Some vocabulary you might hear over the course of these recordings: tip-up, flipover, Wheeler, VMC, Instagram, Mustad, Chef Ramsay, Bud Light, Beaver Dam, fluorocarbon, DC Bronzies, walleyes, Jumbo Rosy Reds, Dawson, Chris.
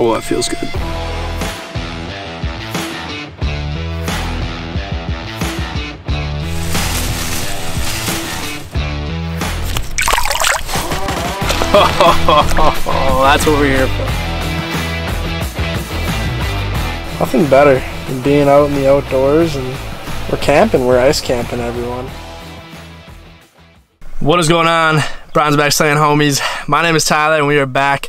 Oh, that feels good. Oh, that's what we're here for. Nothing better than being out in the outdoors, and we're camping, we're ice camping, everyone. What is going on, Bronzeback Slaying homies? My name is Tyler, and we are back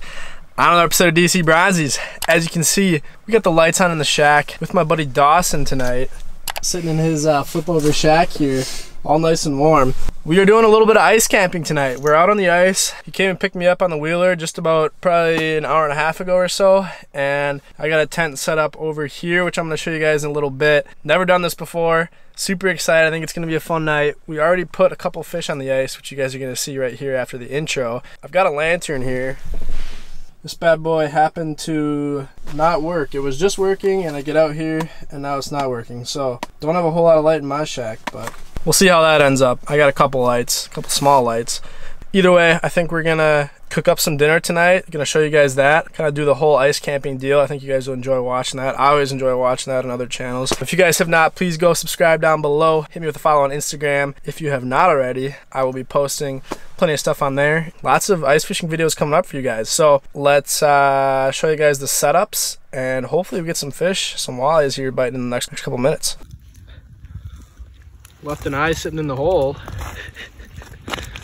on another episode of DC Bronzies. As you can see, we got the lights on in the shack with my buddy Dawson tonight. Sitting in his flip over shack here, all nice and warm. We are doing a little bit of ice camping tonight. We're out on the ice. He came and picked me up on the Wheeler just about probably an hour and a half ago or so, and I got a tent set up over here, which I'm going to show you guys in a little bit. Never done this before. Super excited. I think it's going to be a fun night. We already put a couple fish on the ice, which you guys are going to see right here after the intro. I've got a lantern here. This bad boy happened to not work. It was just working, and I get out here, and now it's not working. So, don't have a whole lot of light in my shack, but we'll see how that ends up. I got a couple lights, a couple small lights. Either way, I think we're gonna cook up some dinner tonight. I'm gonna show you guys that. Kind of do the whole ice camping deal. I think you guys will enjoy watching that. I always enjoy watching that on other channels. If you guys have not, please go subscribe down below. Hit me with a follow on Instagram. If you have not already, I will be posting plenty of stuff on there. Lots of ice fishing videos coming up for you guys. So let's show you guys the setups, and hopefully we get some fish, some walleyes here biting in the next couple minutes. Left an eye sitting in the hole.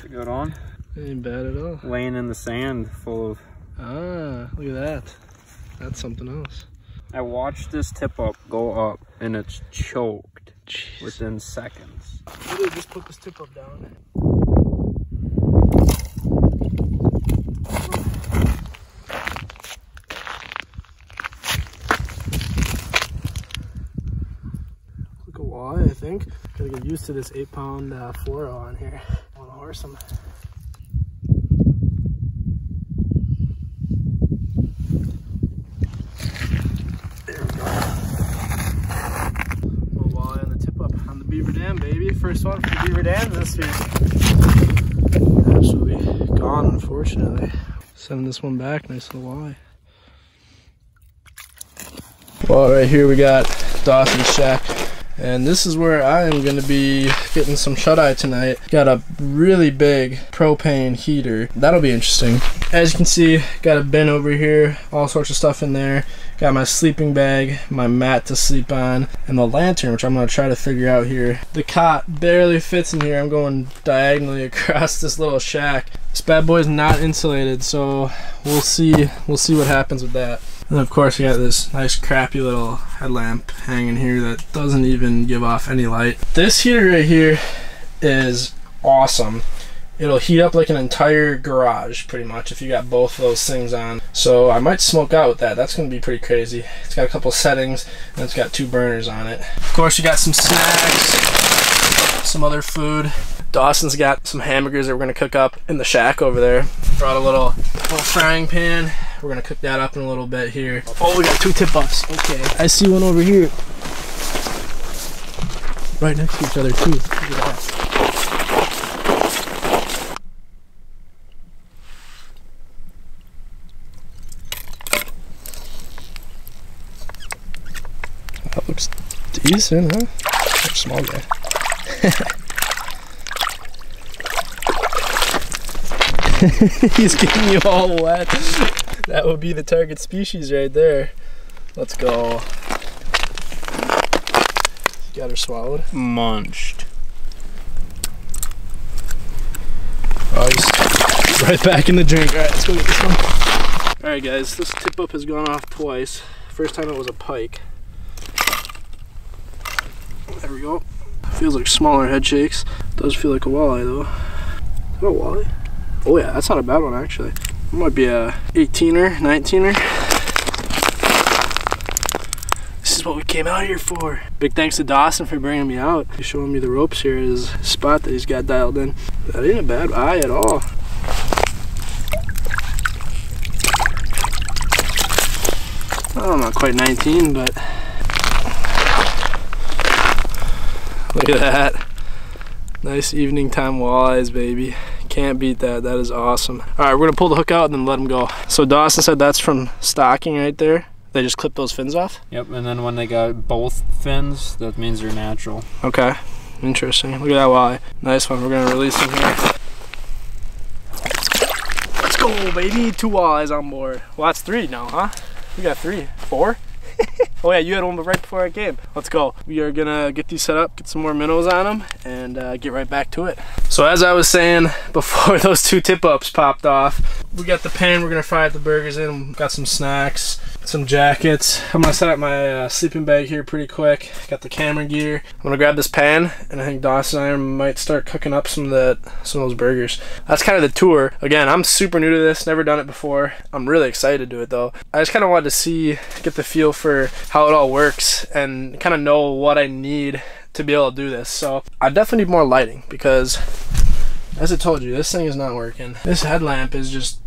Good on. Ain't bad at all. Laying in the sand full of... Ah, look at that. That's something else. I watched this tip up go up, and it's choked. Jeez. Within seconds. Literally just put this tip up down. Look at why, I think. Gotta get used to this 8-pound fluoro on here. I wanna horse him. Beaver Dam, baby. First one for the Beaver Dam this year. Absolutely gone, unfortunately. Sending this one back. Nice little walleye. Well, right here we got Dawson's shack, and this is where I am going to be getting some shut-eye tonight. Got a really big propane heater. That'll be interesting. As you can see, got a bin over here, all sorts of stuff in there. Got my sleeping bag, my mat to sleep on, and the lantern, which I'm going to try to figure out here. The cot barely fits in here. I'm going diagonally across this little shack. This bad boy is not insulated, so we'll see what happens with that. And of course, we got this nice crappy little headlamp hanging here that doesn't even give off any light. This heater right here is awesome. It'll heat up like an entire garage, pretty much, if you got both of those things on. So I might smoke out with that. That's going to be pretty crazy. It's got a couple settings, and it's got 2 burners on it. Of course, you got some snacks, some other food. Dawson's got some hamburgers that we're going to cook up in the shack over there. Brought a little frying pan. We're going to cook that up in a little bit here. Oh, we got 2 tip-ups. Okay. I see one over here. Right next to each other, too. Look at that. That looks decent, huh? That's small guy. He's getting you all wet. That would be the target species right there. Let's go. Got her swallowed. Munched. Oh, he's right back in the drink. Alright, let's go get this one. Alright guys, this tip up has gone off twice. First time it was a pike. There we go. Feels like smaller head shakes. Does feel like a walleye though. Is that a walleye? Oh yeah, that's not a bad one actually. It might be a 18er, 19er. This is what we came out here for. Big thanks to Dawson for bringing me out. He's showing me the ropes here, his spot that he's got dialed in. That ain't a bad eye at all. Well, not quite 19, but look at that. Nice evening time walleyes, baby. Can't beat that. That is awesome. All right, we're gonna pull the hook out and then let them go. So Dawson said that's from stocking right there. They just clip those fins off? Yep, and then when they got both fins, that means they're natural. Okay, interesting. Look at that walleye. Nice one. We're gonna release them here. Let's go, baby. Two walleyes on board. Well, that's three now, huh? We got three. Four? Oh yeah, you had one right before I came. Let's go. We are gonna get these set up, get some more minnows on them, and get right back to it. So as I was saying before, those two tip-ups popped off. We got the pan we're gonna fry the burgers in. Got some snacks, some jackets. I'm gonna set up my sleeping bag here pretty quick. Got the camera gear. I'm gonna grab this pan, and I think Dawson and I might start cooking up some of those burgers. That's kind of the tour. Again, I'm super new to this, never done it before. I'm really excited to do it though. I just kind of wanted to see, get the feel for how it all works and kind of know what I need to be able to do this. So I definitely need more lighting because, as I told you, this thing is not working. This headlamp is just,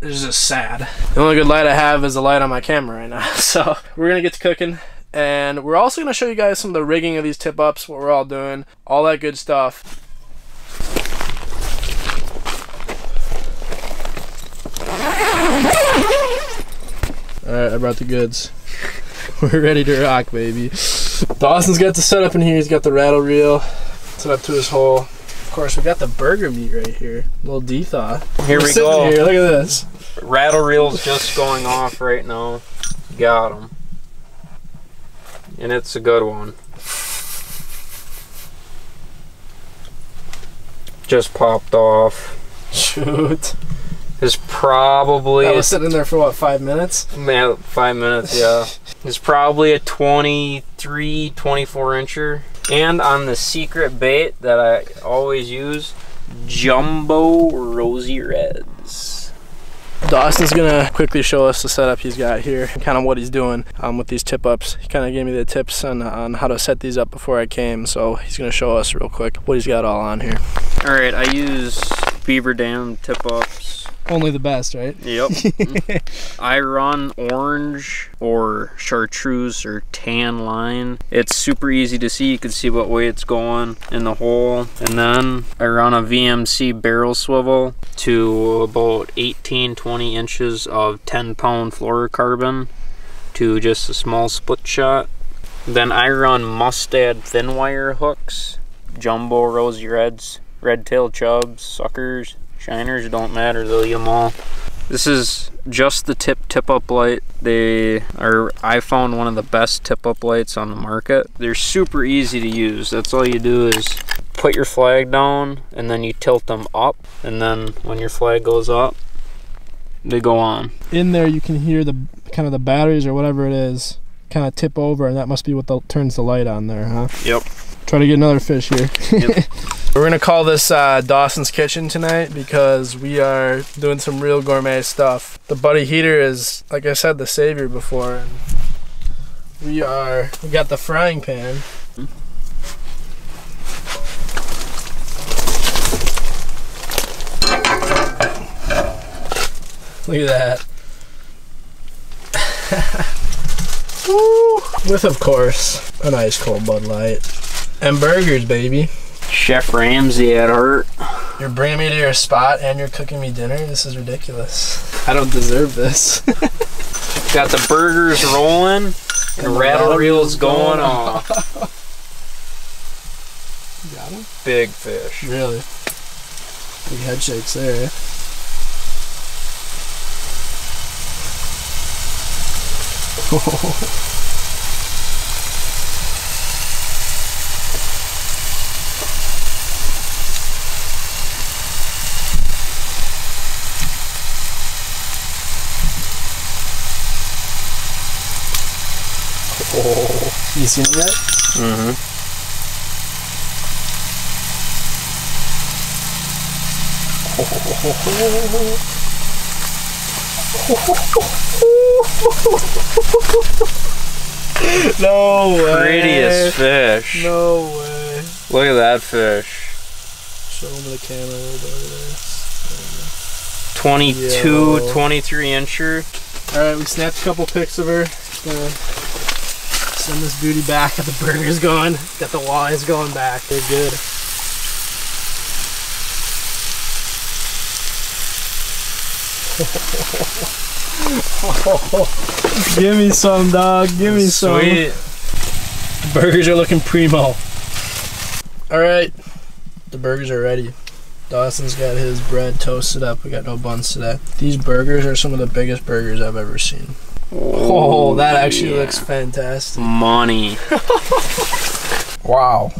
it's just sad. The only good light I have is the light on my camera right now. So we're gonna get to cooking, and we're also gonna show you guys some of the rigging of these tip-ups, what we're all doing, all that good stuff. All right, I brought the goods. We're ready to rock, baby. Dawson's got the setup in here. He's got the rattle reel set up to his hole. Of course, we got the burger meat right here. A little de-thaw. Here we go. Here, look at this. Rattle reel's just going off right now. Got him. And it's a good one. Just popped off. Shoot. Is probably... I was sitting there for, what, 5 minutes? Man, 5 minutes, yeah. It's probably a 23, 24-incher. And on the secret bait that I always use, Jumbo Rosy Reds. Dawson's gonna quickly show us the setup he's got here, kind of what he's doing with these tip-ups. He kind of gave me the tips on how to set these up before I came, so he's gonna show us real quick what he's got all on here. All right, I use Beaver Dam tip-ups. Only the best, right? Yep. I run orange or chartreuse or tan line. It's super easy to see. You can see what way it's going in the hole. And then I run a VMC barrel swivel to about 18, 20 inches of 10-pound fluorocarbon to just a small split shot. Then I run Mustad thin wire hooks, Jumbo Rosy Reds, red tail chubs, suckers. Shiners don't matter, they'll eat them all. This is just the tip-up light. They are, I found, one of the best tip-up lights on the market. They're super easy to use. That's all you do is put your flag down and then you tilt them up, and then when your flag goes up, they go on. In there you can hear the kind of the batteries or whatever it is kind of tip over, and that must be what turns the light on there, huh? Yep. Try to get another fish here. Yep. We're gonna call this Dawson's Kitchen tonight because we are doing some real gourmet stuff. The buddy heater is, like I said, the savior before. And we got the frying pan. Look at that. Woo! With, of course, an ice cold Bud Light. And burgers, baby. Chef Ramsay at heart. You're bringing me to your spot and you're cooking me dinner? This is ridiculous. I don't deserve this. Got the burgers rolling and the rattle reel's going off. You got him? Big fish. Really? Big head shakes there, eh? Oh. You seen that? Mm-hmm. No way. Prettiest fish. No way. Look at that fish. Show them the camera a little bit of this. 22, yo. 23 incher. Alright, we snapped a couple pics of her. Send this booty back. Got the burgers going. Got the walleyes going back. They're good. Give me some, dog. Give me some. Sweet. Burgers are looking primo. All right, the burgers are ready. Dawson's got his bread toasted up. We got no buns today. These burgers are some of the biggest burgers I've ever seen. Oh, that actually looks fantastic. Money. Wow.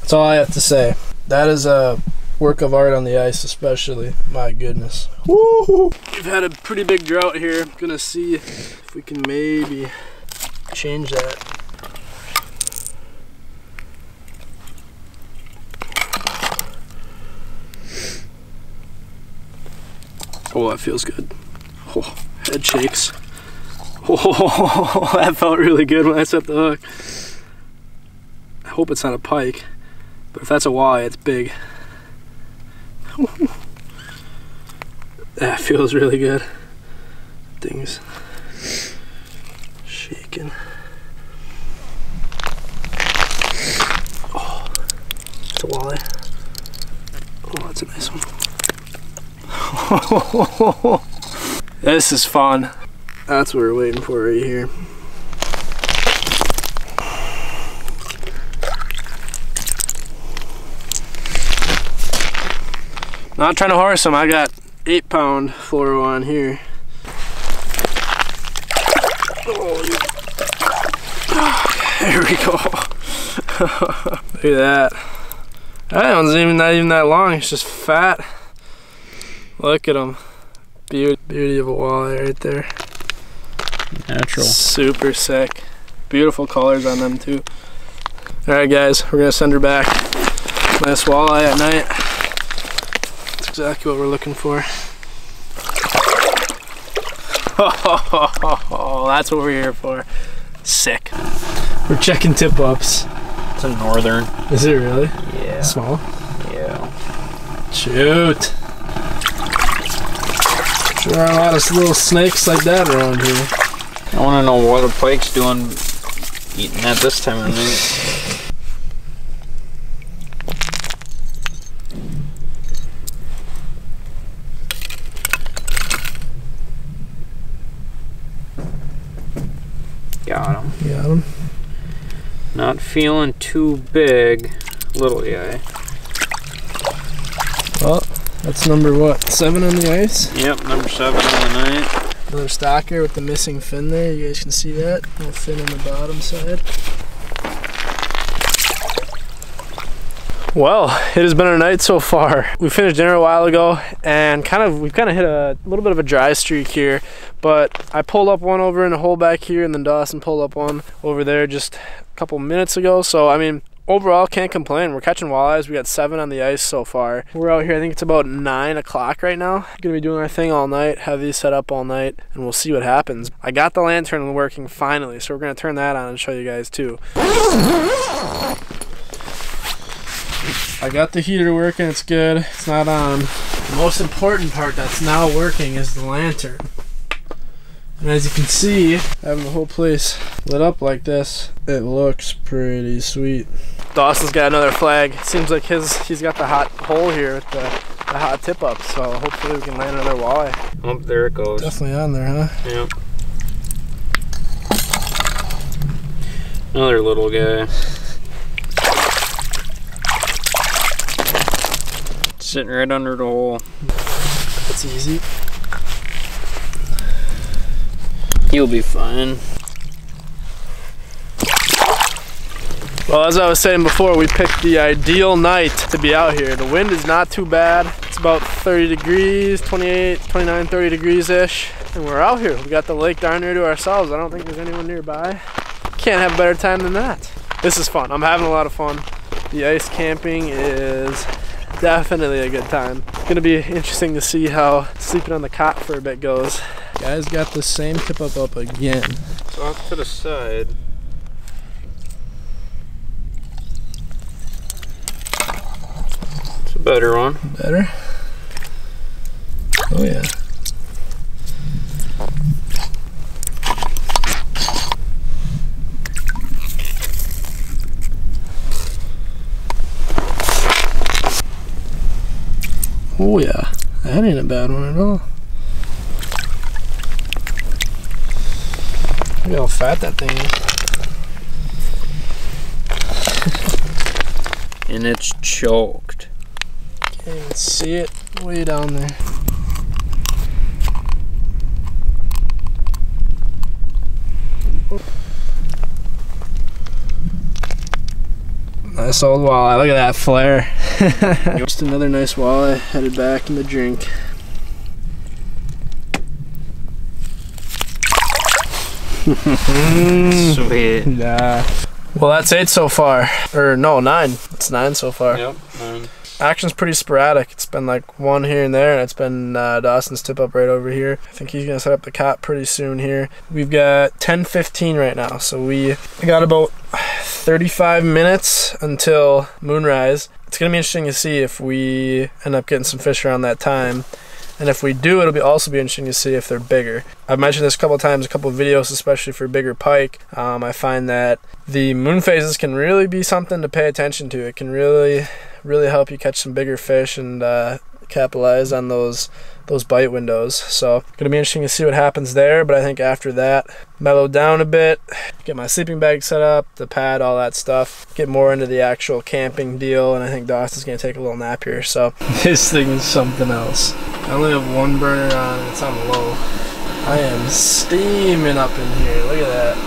That's all I have to say. That is a work of art on the ice, especially. My goodness. Woo! We've had a pretty big drought here. I'm gonna see if we can maybe change that. Oh, that feels good. Oh, head shakes. Oh, that felt really good when I set the hook. I hope it's not a pike, but if that's a walleye, it's big. That feels really good. Thing's shaking. Oh, it's a walleye. Oh, that's a nice one. This is fun. That's what we're waiting for right here. Not trying to horse him. I got 8-pound fluoro on here. Oh, yeah. There we go. Look at that. That one's not even that long. It's just fat. Look at him. Beauty of a walleye right there. Natural. Super sick. Beautiful colors on them too. Alright guys, we're gonna send her back. Nice walleye at night. That's exactly what we're looking for. Oh, that's what we're here for. Sick. We're checking tip ups. It's a northern. Is it really? Yeah. Small? Yeah. Shoot. There are a lot of little snakes like that around here. I want to know what a pike's doing eating at this time of night. Got him. Got him. Not feeling too big, little guy. Oh. That's number what? 7 on the ice? Yep, number 7 on the night. Another stalker with the missing fin there. You guys can see that. A little fin on the bottom side. Well, it has been a night so far. We finished dinner a while ago and we've kind of hit a little bit of a dry streak here, but I pulled up one over in a hole back here and then Dawson pulled up one over there just a couple minutes ago. So, I mean, overall, can't complain. We're catching walleyes. We got 7 on the ice so far. We're out here, I think it's about 9 o'clock right now. Gonna be doing our thing all night, have these set up all night, and we'll see what happens. I got the lantern working finally, so we're gonna turn that on and show you guys too. I got the heater working, it's good. It's not on. The most important part that's now working is the lantern. And as you can see, having the whole place lit up like this, it looks pretty sweet. Dawson's got another flag. Seems like he's got the hot hole here with the hot tip up, so hopefully we can land another walleye. Oh, there it goes. Definitely on there, huh? Yep. Another little guy. Sitting right under the hole. That's easy. You'll be fine. Well, as I was saying before, we picked the ideal night to be out here. The wind is not too bad. It's about 30 degrees, 28, 29, 30 degrees-ish. And we're out here. We got the lake darn near to ourselves. I don't think there's anyone nearby. Can't have a better time than that. This is fun. I'm having a lot of fun. The ice camping is definitely a good time. It's gonna be interesting to see how sleeping on the cot for a bit goes. Guys got the same tip up again. It's off to the side. It's a better one. Better? Oh yeah. Oh yeah, that ain't a bad one at all. Look how fat that thing is. And it's choked. Can't even see it way down there. Nice old walleye, look at that flare. Just another nice walleye headed back in the drink. Sweet. Nah. Well, that's 8 so far. Or no, 9. It's 9 so far. Yep, 9. Action's pretty sporadic. It's been like one here and there, and it's been Dawson's tip up right over here. I think he's gonna set up the cop pretty soon here. We've got 10:15 right now, so we got about 35 minutes until moonrise. It's gonna be interesting to see if we end up getting some fish around that time. And if we do, it'll be also be interesting to see if they're bigger. I've mentioned this a couple of times, a couple of videos, especially for bigger pike. I find that the moon phases can really be something to pay attention to. It can really help you catch some bigger fish and capitalize on those bite windows. So gonna be interesting to see what happens there, but I think after that, mellow down a bit, get my sleeping bag set up, the pad, all that stuff, get more into the actual camping deal, and I think Dawson's gonna take a little nap here. So this thing is something else. I only have one burner on, it's on low. I am steaming up in here, look at that.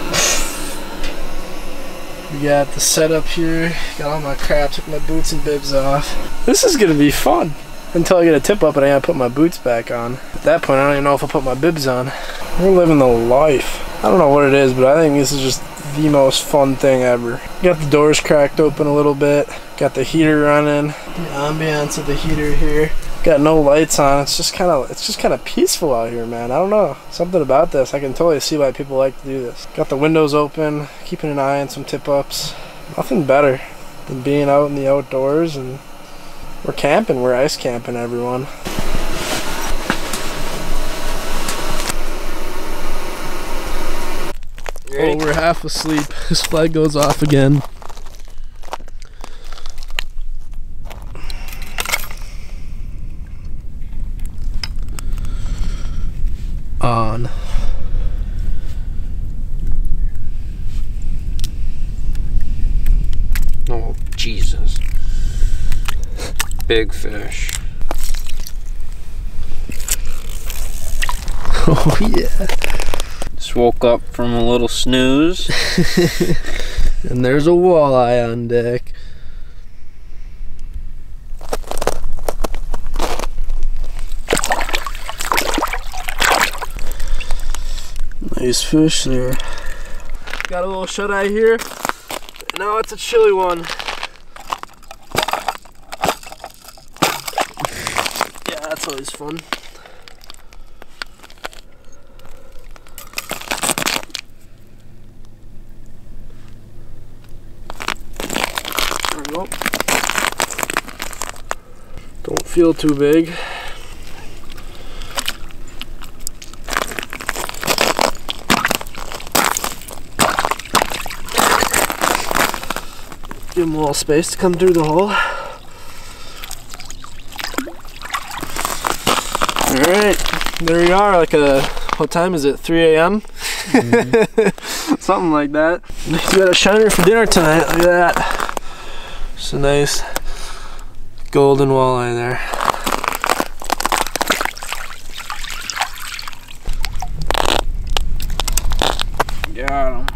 We got the setup here, got all my crap, took my boots and bibs off. This is gonna be fun. Until I get a tip up and I gotta put my boots back on. At that point, I don't even know if I'll put my bibs on. We're living the life. I don't know what it is, but I think this is just the most fun thing ever. Got the doors cracked open a little bit. Got the heater running. The ambiance of the heater here. Got no lights on. It's just kind of peaceful out here, man. I don't know. Something about this. I can totally see why people like to do this. Got the windows open. Keeping an eye on some tip-ups. Nothing better than being out in the outdoors, and we're camping. We're ice camping, everyone. Oh, we're half asleep. This flag goes off again. On. Oh, Jesus. Big fish. Oh yeah. Just woke up from a little snooze. And there's a walleye on deck. Nice fish there. Got a little shut eye here. And now it's a chilly one. That's always fun. There we go. Don't feel too big. Give him a little space to come through the hole. Alright, there we are, like what time is it, 3 a.m.? Mm-hmm. Something like that. We got a shiner for dinner tonight, look at that. It's a nice golden walleye there. Got him.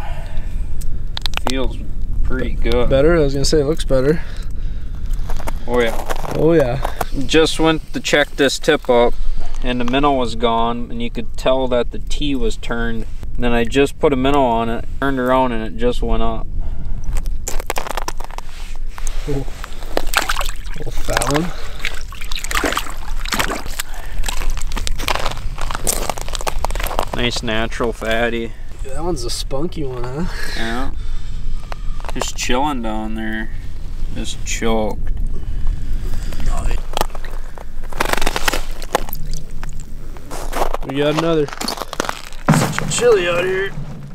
Feels pretty good. Better? I was going to say it looks better. Oh yeah. Oh yeah. Just went to check this tip up, and the minnow was gone, and you could tell that the T was turned. And then I just put a minnow on it, turned around, and it just went up. Ooh. Little fat one. Nice natural fatty. Yeah, that one's a spunky one, huh? Yeah. Just chilling down there. Just choked. We got another. It's chilly out here.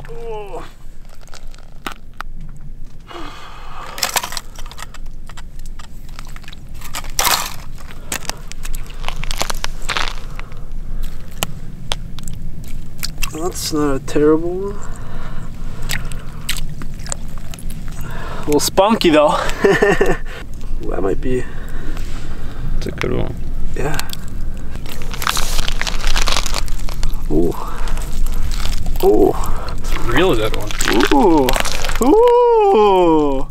Whoa. That's not a terrible one. A little spunky though. Ooh, that might be. It's a good one. Yeah. Ooh. Ooh. It's a really good one. Ooh. Ooh.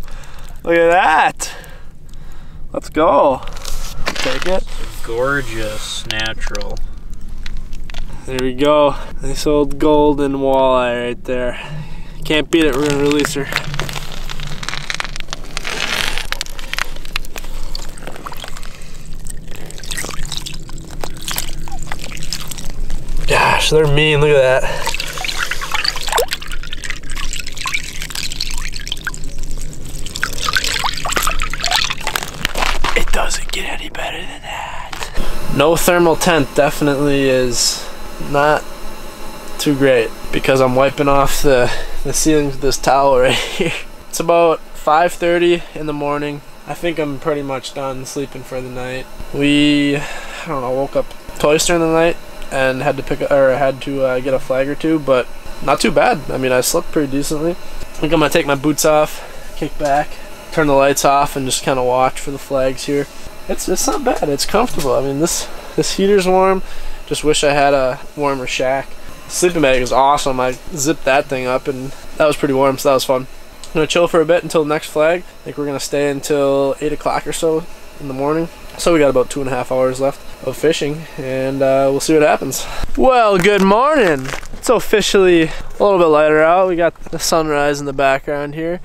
Look at that. Let's go. Take it. It's a gorgeous natural. There we go. Nice old golden walleye right there. Can't beat it. We're gonna release her. Gosh, they're mean. Look at that. It doesn't get any better than that. No thermal tent definitely is not too great because I'm wiping off the ceiling with this towel right here. It's about 5:30 in the morning. I think I'm pretty much done sleeping for the night. I don't know, woke up twice during the night and had to get a flag or two, but not too bad. I mean, I slept pretty decently. I think I'm gonna take my boots off, kick back, turn the lights off, and just kind of watch for the flags here. It's not bad. It's comfortable. I mean, this heater's warm. Just wish I had a warmer shack. Sleeping bag is awesome. I zipped that thing up and that was pretty warm, so that was fun. I'm gonna chill for a bit until the next flag. I think we're gonna stay until 8 o'clock or so in the morning. So we got about 2.5 hours left of fishing and we'll see what happens. Well, good morning. It's officially a little bit lighter out. We got the sunrise in the background here.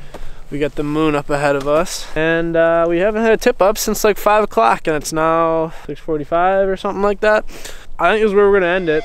We got the moon up ahead of us. And we haven't had a tip up since like 5 o'clock and it's now 6:45 or something like that. I think is where we're gonna end it.